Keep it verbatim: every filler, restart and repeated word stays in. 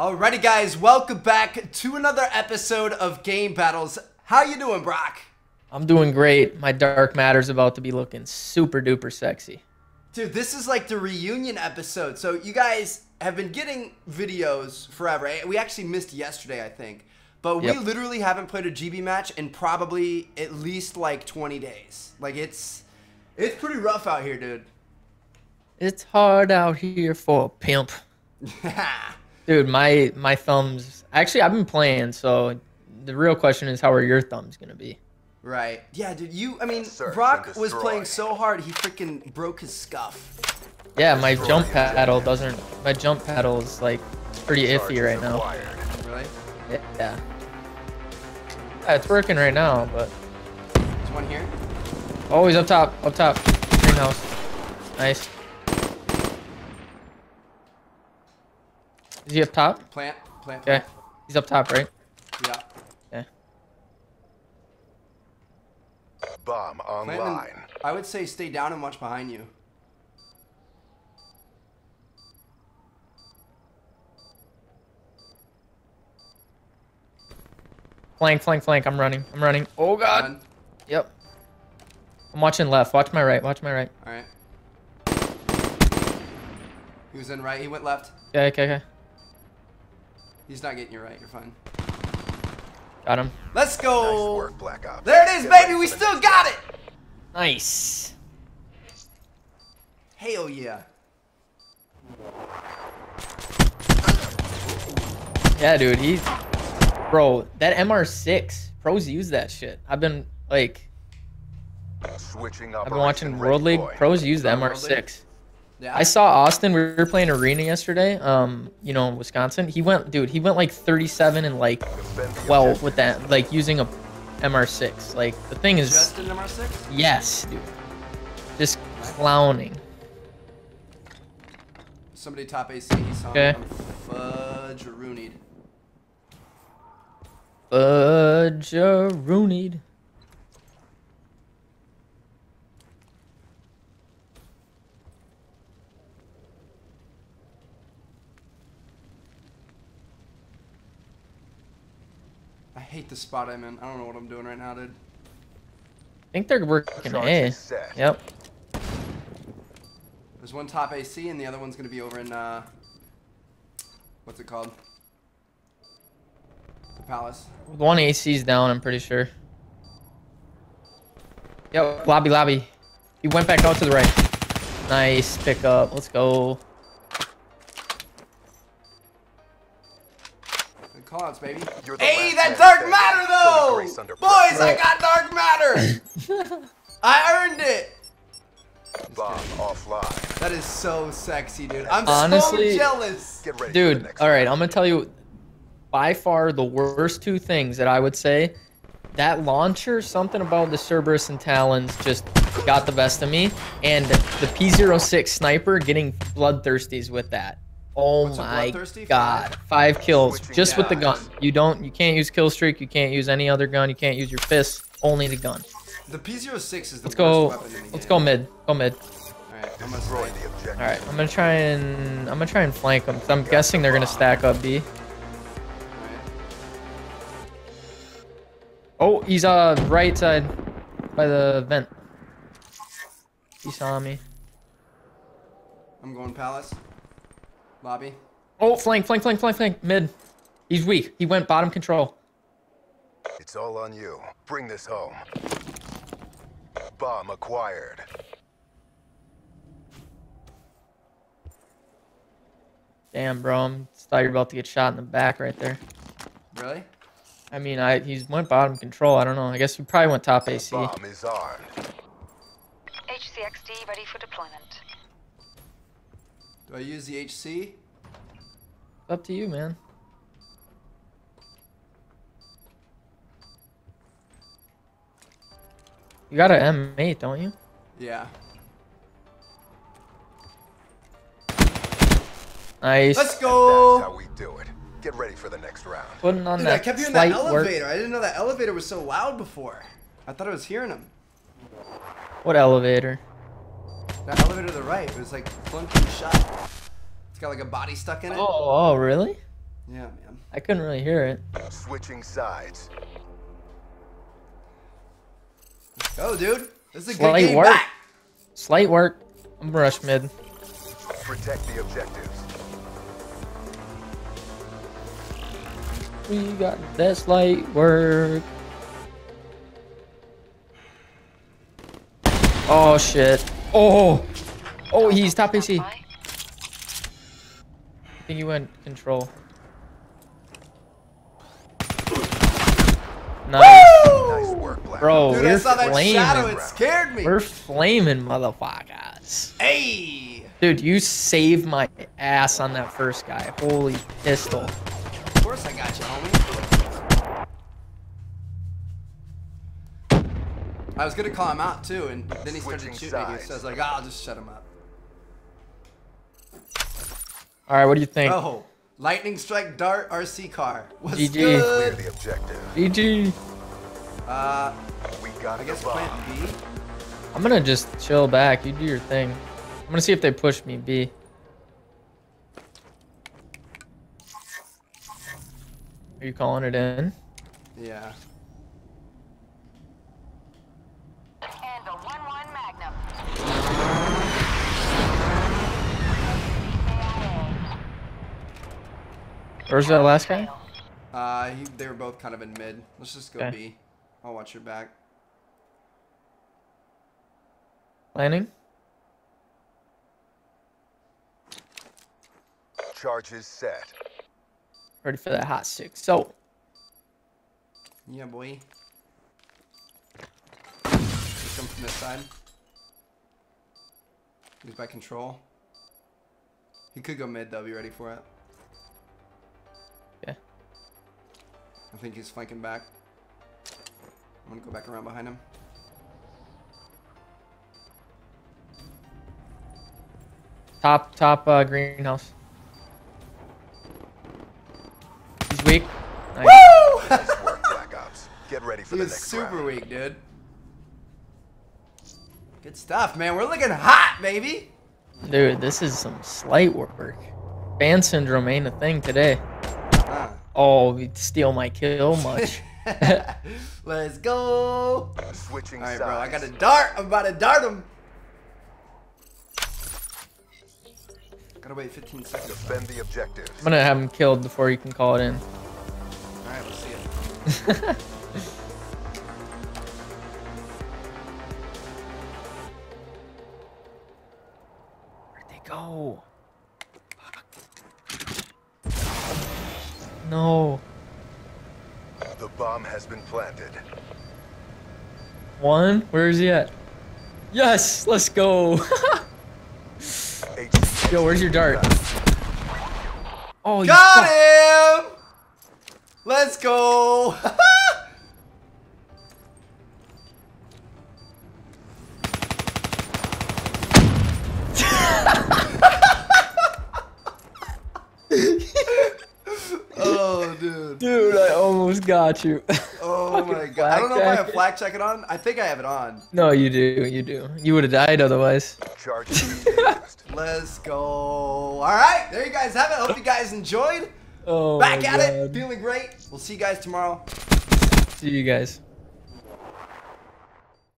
Alrighty guys, welcome back to another episode of Game Battles. How you doing, Brock? I'm doing great. My dark matter's about to be looking super duper sexy. Dude, this is like the reunion episode. So you guys have been getting videos forever. We actually missed yesterday, I think. But we yep. literally haven't played a G B match in probably at least like twenty days. Like it's, it's pretty rough out here, dude. It's hard out here for a pimp. Dude, my my thumbs. Actually, I've been playing, so the real question is, how are your thumbs gonna be? Right. Yeah, dude. You. I mean, Brock was playing so hard, he freaking broke his scuff. Yeah, my jump paddle doesn't. My jump paddle is like pretty iffy right now. Really? Yeah. Yeah, it's working right now, but. There's one here. Oh, he's up top. Up top. Greenhouse. Nice. Is he up top? Plant, plant. Okay, he's up top, right? Yeah. Yeah. Bomb online. And, I would say stay down and watch behind you. Flank, flank, flank. I'm running. I'm running. Oh god. Run. Yep. I'm watching left. Watch my right. Watch my right. All right. He was in right. He went left. Yeah. Okay. Okay. He's not getting you right. You're fine. Got him. Let's go. Nice work, Black Ops. There it is, baby. We still got it. Nice. Hell yeah. Yeah, dude. He's bro. That M R six. Pros use that shit. I've been like. Switching up. I've been watching World League. Pros use the M R six. Yeah. I saw Austin. We were playing arena yesterday. Um, you know, Wisconsin. He went, dude. He went like thirty-seven and like twelve with that, like using a M R six. Like the thing is. Just an M R six? Yes, dude. Just clowning. Somebody top A C. He saw okay. Me. Fudge-a-roonied. Fudge-a-roonied. I hate the spot I'm in. I don't know what I'm doing right now, dude. I think they're working A. Yep. There's one top A C and the other one's gonna be over in uh what's it called? The Palace. One A C's down, I'm pretty sure. Yep, lobby lobby. He went back out to the right. Nice pick up. Let's go. Callouts, baby. Hey, that dark matter though, boys! I got dark matter. I earned it. Bomb offline. That is so sexy, dude. I'm honestly so jealous. Get ready, dude. All right, I'm gonna tell you, by far the worst two things that I would say. That launcher, something about the Cerberus and Talons just got the best of me, and the P zero six sniper getting bloodthirsties with that. Oh my god. Five kills just with the gun. You don't you can't use kill streak, you can't use any other gun, you can't use your fist, only the gun. The P zero six is the worst weapon in the game. Let's go mid. Go mid. Alright, I'm gonna throw the objective. Alright, I'm gonna try and I'm gonna try and flank them. I'm guessing they're gonna stack up B. Oh, he's uh right side by the vent. He saw me. I'm going Palace. Lobby. Oh, flank, flank, flank, flank, flank. Mid. He's weak. He went bottom control. It's all on you. Bring this home. Bomb acquired. Damn, bro. I thought you were about to get shot in the back right there. Really? I mean, I he's went bottom control. I don't know. I guess he probably went top A C. Bomb is armed. H C X D ready for deployment. Do I use the H C? Up to you, man. You got an M eight, don't you? Yeah. Nice. Let's go. And that's how we do it. Get ready for the next round. Putting on Dude, that I kept hearing that elevator. Work. I didn't know that elevator was so loud before. I thought I was hearing him. What elevator? That elevator to the right, it was like flunking shot. It's got like a body stuck in it. Oh, oh really? Yeah, man. I couldn't really hear it. Switching sides. Oh, dude. This is a good game. Slight work. Slight work. I'm rush mid. Protect the objectives. We got this light work. Oh shit. Oh. Oh, he's top P C. I think he went control. Nice. Nice work, Black. Bro, dude, we're I saw that flaming. Shadow. It scared me. We're flaming, motherfuckers. Hey, dude, you saved my ass on that first guy. Holy pistol. Of course, I got you, homie. I was gonna call him out too, and then he started shooting at you, so I was like, oh, I'll just shut him up. All right, what do you think? Oh. Lightning Strike Dart R C Car. What's G G. Good? Clear the objective. G G. Uh, we got I guess plant B. I'm gonna just chill back. You do your thing. I'm gonna see if they push me B. Are you calling it in? Yeah. And the one one Magnum. Where's that last guy? Uh, he, they were both kind of in mid. Let's just go okay. B. I'll watch your back. Landing. Charges set. Ready for that hot stick. So. Yeah, boy. Come from this side. He's by control. He could go mid though. Be ready for it. I think he's flanking back. I'm gonna go back around behind him. Top, top uh, greenhouse. He's weak. Nice. Woo! Nice work, Black Ops. Get ready for he the next super round. Weak, dude. Good stuff, man. We're looking hot, baby. Dude, this is some slight work. Fan syndrome ain't a thing today. Oh, you steal my kill much. Let's go. Switching sides. All right, bro. I got a dart. I'm about to dart him. Gotta wait fifteen seconds. Defend the objective. I'm gonna have him killed before you can call it in. All right, let's see it. Where'd they go? No. The bomb has been planted. One? Where is he at? Yes! Let's go! Yo, where's your dart? Oh, got him! Let's go! Dude, I almost got you. Oh my god. I don't know jacket. If I have flak jacket on. I think I have it on. No, you do. You do. You would have died otherwise. Let's go. All right. There you guys have it. Hope you guys enjoyed. Oh, back at god. It. Feeling great. We'll see you guys tomorrow. See you guys.